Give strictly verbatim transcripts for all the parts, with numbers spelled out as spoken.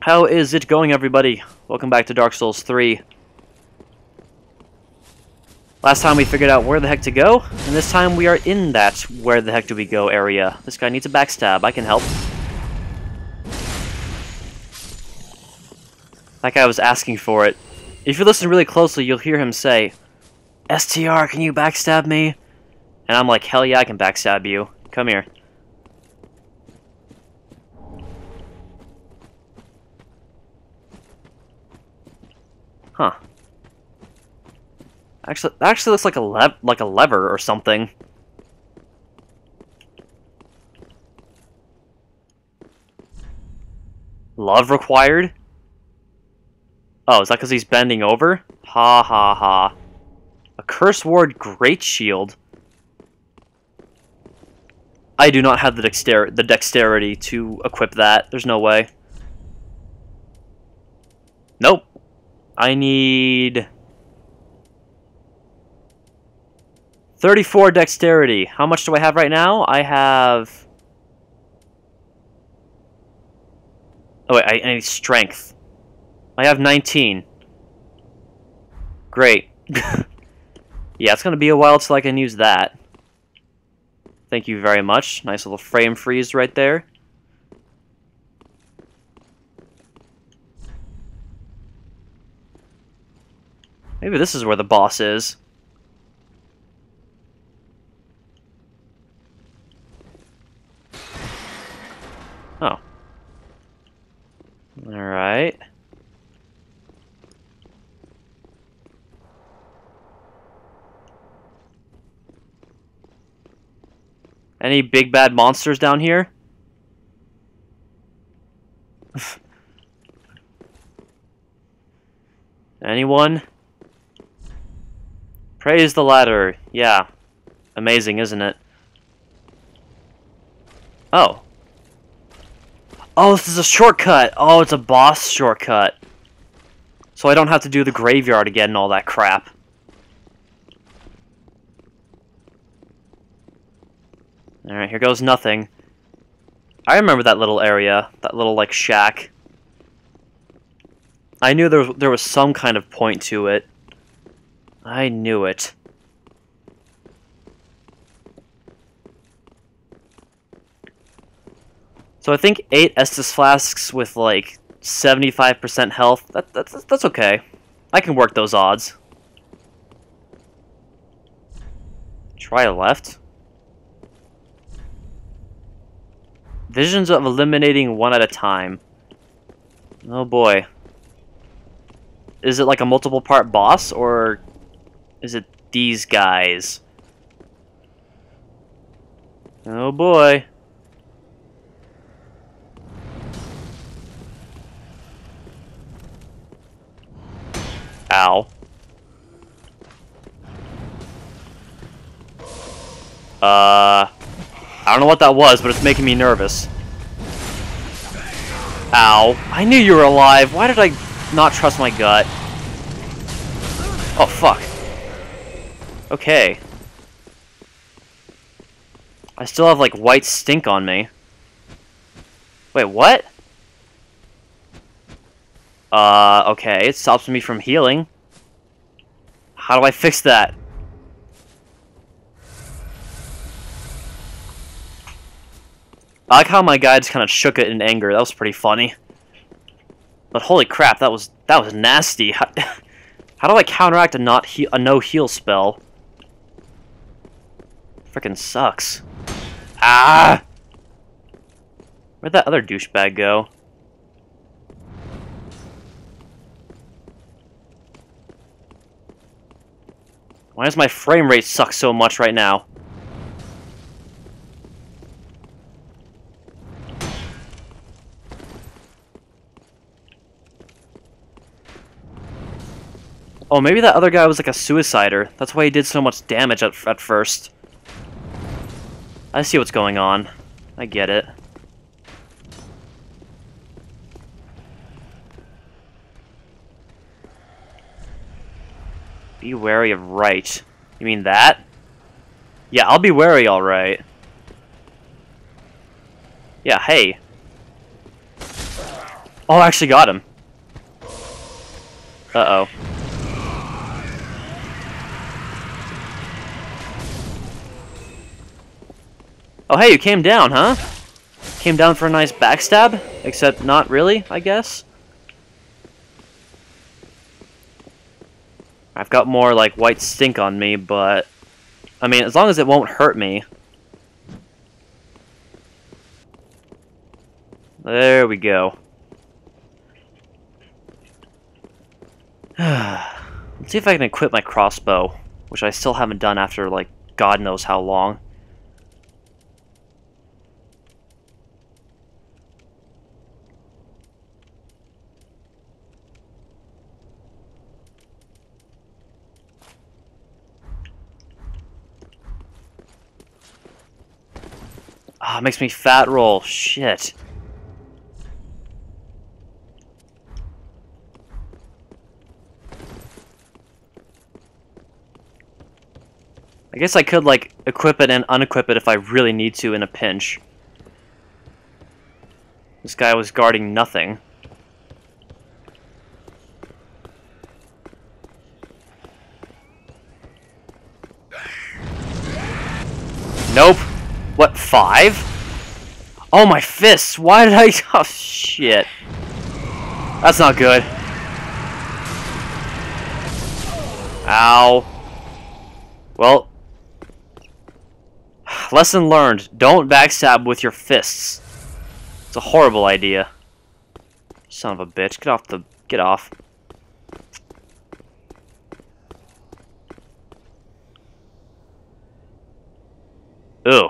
How is it going, everybody? Welcome back to Dark Souls three. Last time we figured out where the heck to go, and this time we are in that where the heck do we go area. This guy needs a backstab. I can help. That guy was asking for it. If you listen really closely, you'll hear him say, S T R, can you backstab me? And I'm like, hell yeah, I can backstab you. Come here. Huh. Actually, that actually looks like a le like a lever or something. Love required? Oh, is that because he's bending over? Ha ha ha. A curse word great shield. I do not have the dexter the dexterity to equip that. There's no way. Nope. I need thirty-four dexterity. How much do I have right now? I have... Oh wait, I, I need strength. I have nineteen. Great. Yeah, it's gonna be a while till I can use that. Thank you very much. Nice little frame freeze right there. Maybe this is where the boss is. Oh. Alright. Any big bad monsters down here? Anyone? Praise the ladder. Yeah. Amazing, isn't it? Oh. Oh, this is a shortcut. Oh, it's a boss shortcut. So I don't have to do the graveyard again and all that crap. Alright, here goes nothing. I remember that little area. That little, like, shack. I knew there was, there was some kind of point to it. I knew it. So I think eight Estus Flasks with like seventy-five percent health, that, that's, that's okay. I can work those odds. Try left. Visions of eliminating one at a time. Oh boy. Is it like a multiple part boss or... is it these guys? Oh boy. Ow. Uh, I don't know what that was, but it's making me nervous. Ow. I knew you were alive. Why did I not trust my gut? Oh, fuck. Okay. I still have, like, white stink on me. Wait, what? Uh, okay, it stops me from healing. How do I fix that? I like how my guy just kind of shook it in anger. That was pretty funny. But holy crap, that was that was nasty. How, how do I counteract a not he a no heal spell? Frickin' sucks. Ah! Where'd that other douchebag go? Why does my frame rate suck so much right now? Oh, maybe that other guy was like a suicider. That's why he did so much damage at, at first. I see what's going on. I get it. Be wary of right. You mean that? Yeah, I'll be wary, alright. Yeah, hey. Oh, I actually got him. Uh-oh. Oh, hey, you came down, huh? Came down for a nice backstab? Except not really, I guess? I've got more, like, white stink on me, but... I mean, as long as it won't hurt me. There we go. Let's see if I can equip my crossbow, which I still haven't done after, like, God knows how long. Ah, oh, makes me fat roll. Shit. I guess I could, like, equip it and unequip it if I really need to in a pinch. This guy was guarding nothing. Nope. What, five? Oh, my fists! Why did I... Oh, shit. That's not good. Ow. Well... Lesson learned. Don't backstab with your fists. It's a horrible idea. Son of a bitch. Get off the... Get off. Ew.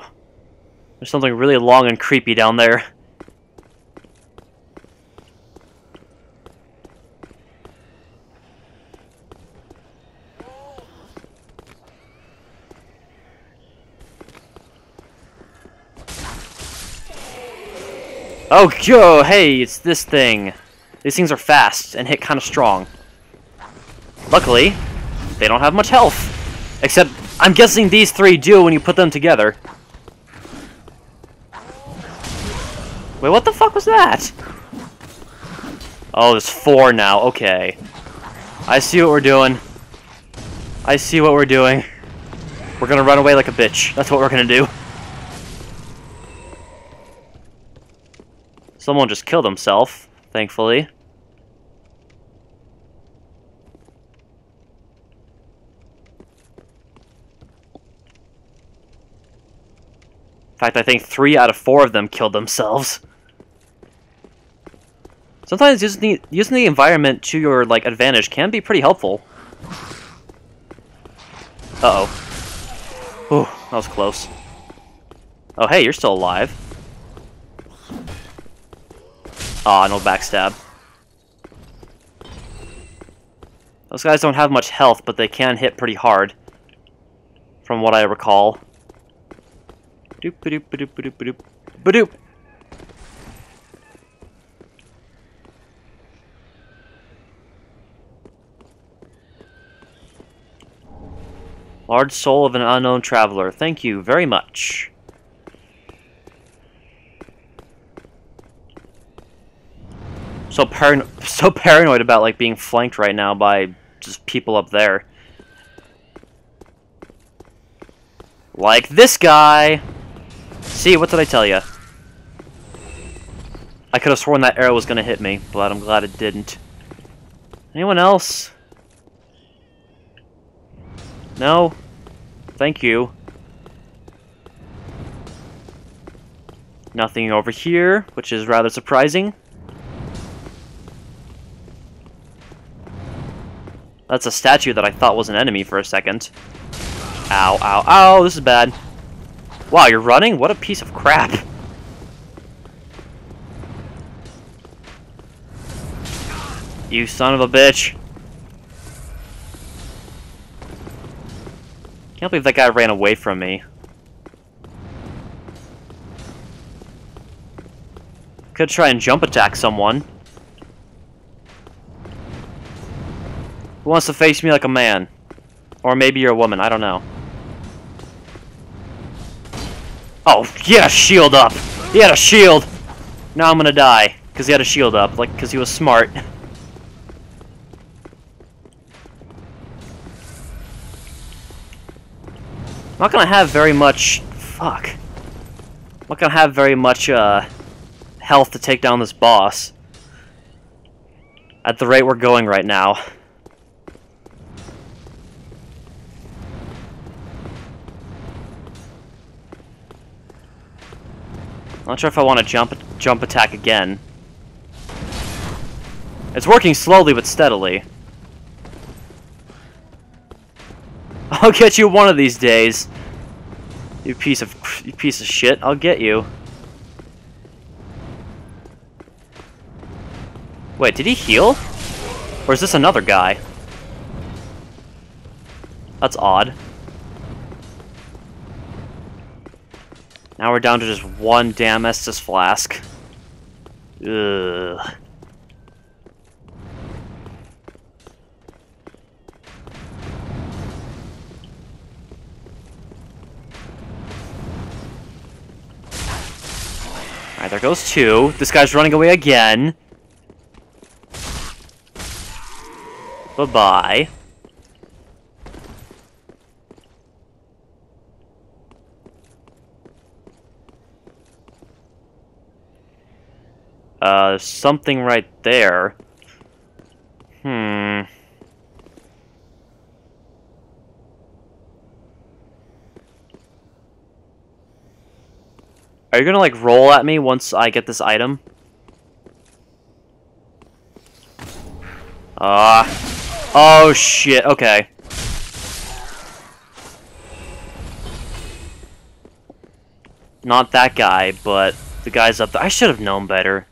There's something really long and creepy down there. Oh, yo, hey, it's this thing. These things are fast and hit kind of strong. Luckily, they don't have much health. Except, I'm guessing these three do when you put them together. Wait, what the fuck was that? Oh, there's four now, okay. I see what we're doing. I see what we're doing. We're gonna run away like a bitch. That's what we're gonna do. Someone just killed himself, thankfully. In fact, I think three out of four of them killed themselves. Sometimes using the, using the environment to your like advantage can be pretty helpful. Uh-oh. Ooh, that was close. Oh, hey, you're still alive. Aw, oh, no backstab. Those guys don't have much health, but they can hit pretty hard. From what I recall. Doop ba-doop ba-doop ba-doop ba-doop ba-doop! Large soul of an unknown traveler. Thank you very much. So parano so paranoid about like being flanked right now by just people up there. Like this guy. See, what did I tell you? I could have sworn that arrow was gonna hit me, but I'm glad it didn't. Anyone else? No? Thank you. Nothing over here, which is rather surprising. That's a statue that I thought was an enemy for a second. Ow, ow, ow, this is bad. Wow, you're running? What a piece of crap. You son of a bitch. Can't believe that guy ran away from me. Could try and jump attack someone. Who wants to face me like a man? Or maybe you're a woman, I don't know. Oh, yeah, shield up! He had a shield! Now I'm gonna die. Because he had a shield up, like, because he was smart. I'm not gonna have very much... Fuck. I'm not gonna have very much, uh... health to take down this boss. At the rate we're going right now. I'm not sure if I want to jump jump attack again. It's working slowly but steadily. I'll get you one of these days. You piece of you piece of shit. I'll get you. Wait, did he heal? Or is this another guy? That's odd. Now we're down to just one damn Estus Flask. Ugh. Alright, there goes two. This guy's running away again. Bye-bye. Uh, something right there. Hmm. Are you gonna, like, roll at me once I get this item? Ah. Uh. Oh shit, okay. Not that guy, but the guy's up there. I should have known better.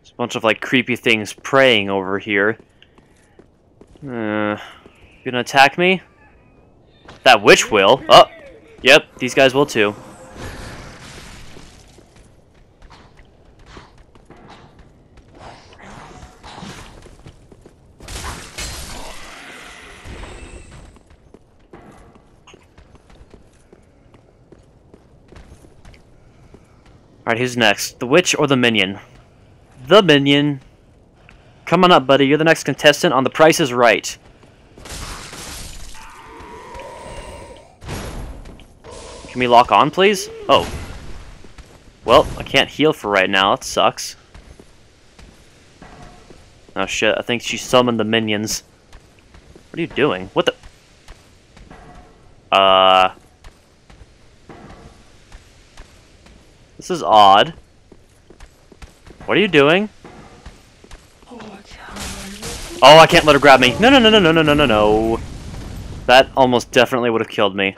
There's a bunch of like creepy things praying over here. Uh, you gonna attack me? That witch will. Oh, yep, these guys will too. Alright, who's next? The witch or the minion? The minion. Come on up, buddy. You're the next contestant on The Price is Right. Can we lock on, please? Oh. Well, I can't heal for right now. That sucks. Oh shit, I think she summoned the minions. What are you doing? What the... Uh... This is odd. What are you doing? Oh, I can't let her grab me. No, no, no, no, no, no, no, no, no. That almost definitely would have killed me.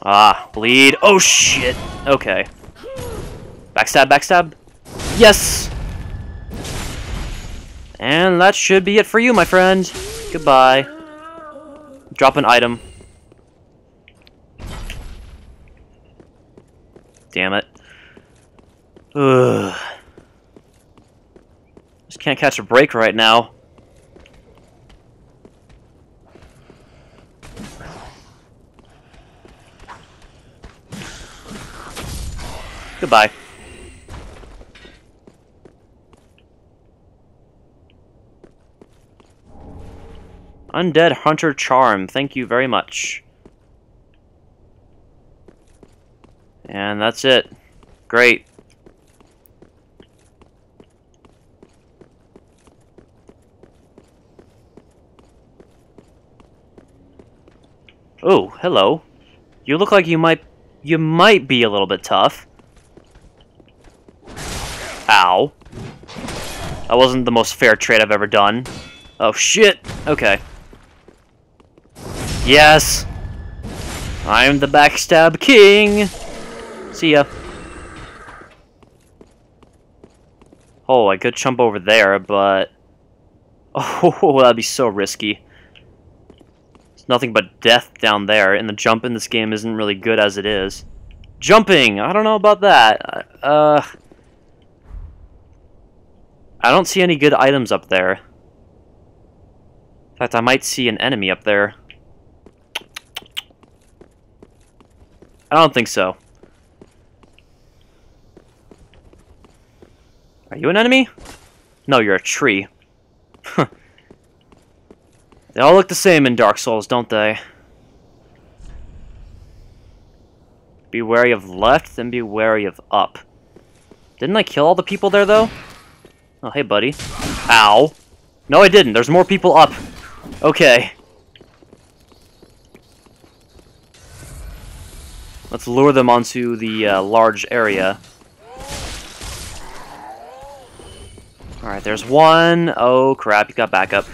Ah, bleed. Oh, shit. Okay. Backstab, backstab. Yes! And that should be it for you, my friend. Goodbye. Drop an item. Damn it. Ugh. Just can't catch a break right now. Goodbye. Undead Hunter Charm, thank you very much. And that's it. Great. Oh, hello. You look like you might you might be a little bit tough. Ow. That wasn't the most fair trade I've ever done. Oh shit. Okay. Yes! I'm the backstab king! See ya. Oh, I could jump over there, but... Oh, that'd be so risky. It's nothing but death down there, and the jump in this game isn't really good as it is. Jumping! I don't know about that. Uh... I don't see any good items up there. In fact, I might see an enemy up there. I don't think so. Are you an enemy? No, you're a tree. They all look the same in Dark Souls, don't they? Be wary of left, then be wary of up. Didn't I kill all the people there, though? Oh, hey, buddy. Ow. No, I didn't. There's more people up. Okay. Let's lure them onto the uh, large area. Alright, there's one. Oh, crap. You got backup.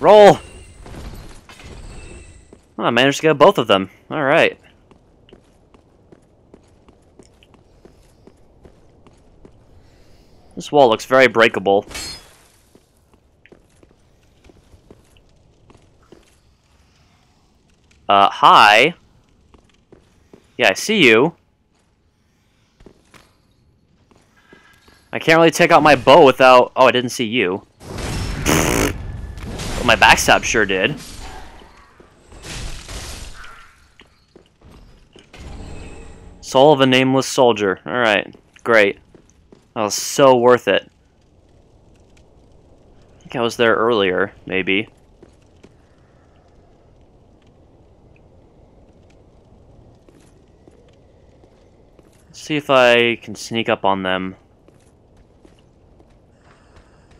Roll! Oh, I managed to get both of them. Alright. This wall looks very breakable. Uh, hi. Yeah, I see you. I can't really take out my bow without... Oh, I didn't see you. But my backstab sure did. Soul of a Nameless Soldier. Alright, great. That was so worth it. I think I was there earlier, maybe. Let's see if I can sneak up on them.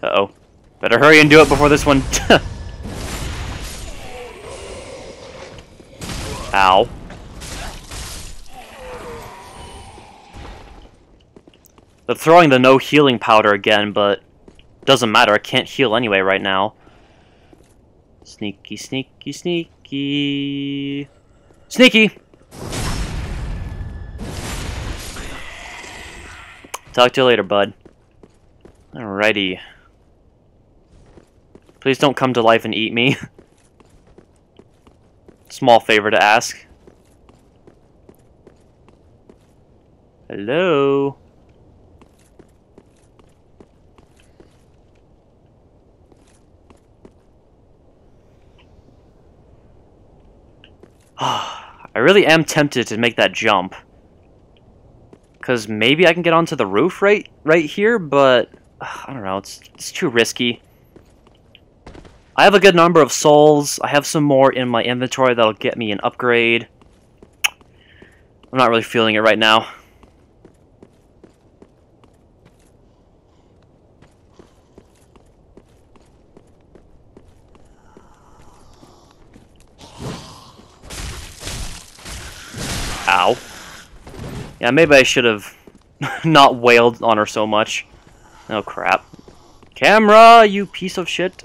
Uh-oh. Better hurry and do it before this one... Ow. They're throwing the no healing powder again, but doesn't matter. I can't heal anyway right now. Sneaky, sneaky, sneaky... Sneaky! Talk to you later, bud. Alrighty. Please don't come to life and eat me. Small favor to ask. Hello? I really am tempted to make that jump. Because maybe I can get onto the roof right, right here, but... I don't know, it's, it's too risky. I have a good number of souls. I have some more in my inventory that'll get me an upgrade. I'm not really feeling it right now. Ow. Yeah, maybe I should have not wailed on her so much. Oh, crap. Camera, you piece of shit.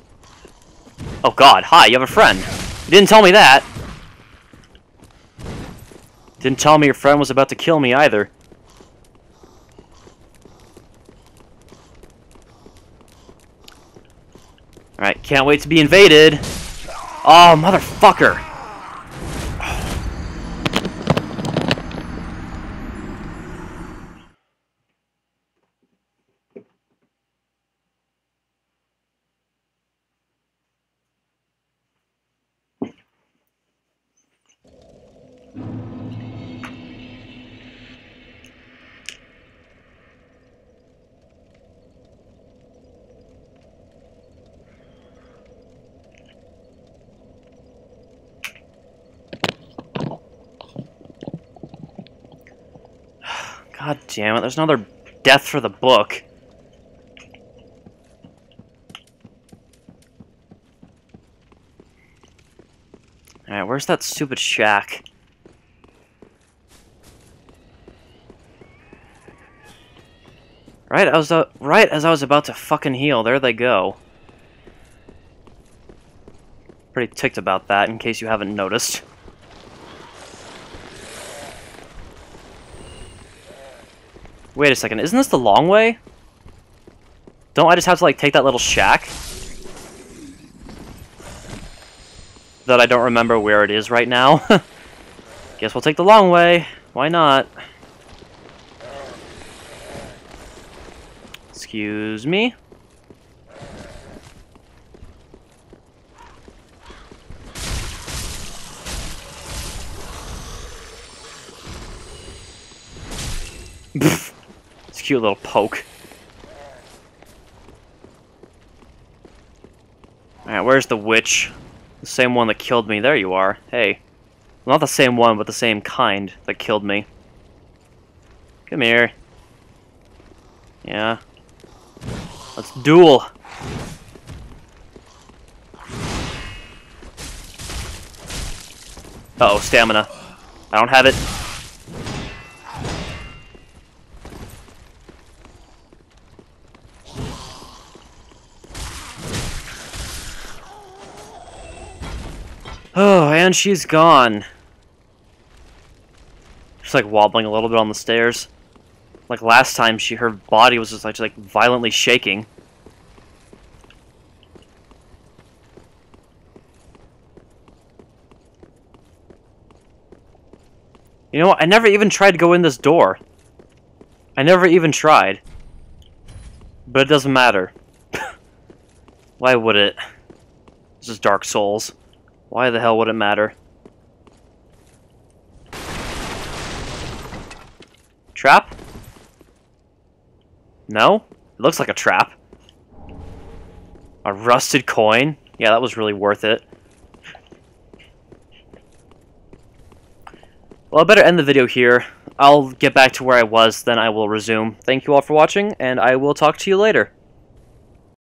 Oh, God. Hi, you have a friend. You didn't tell me that. Didn't tell me your friend was about to kill me either. Alright, can't wait to be invaded. Oh, motherfucker. God damn it, there's another death for the book. Alright, where's that stupid shack? Right, I was uh, right as I was about to fucking heal, there they go. Pretty ticked about that, in case you haven't noticed. Wait a second, isn't this the long way? Don't I just have to, like, take that little shack? That I don't remember where it is right now. Guess we'll take the long way. Why not? Excuse me. It's a cute little poke. Alright, where's the witch? The same one that killed me. There you are. Hey. Well, not the same one, but the same kind that killed me. Come here. Yeah. Let's duel! Uh-oh, stamina. I don't have it. Oh, and she's gone. She's like wobbling a little bit on the stairs. Like last time, she her body was just like, just like violently shaking. You know what? I never even tried to go in this door. I never even tried. But it doesn't matter. Why would it? This is Dark Souls. Why the hell would it matter? Trap? No? It looks like a trap. A rusted coin? Yeah, that was really worth it. Well, I better end the video here. I'll get back to where I was, then I will resume. Thank you all for watching, and I will talk to you later.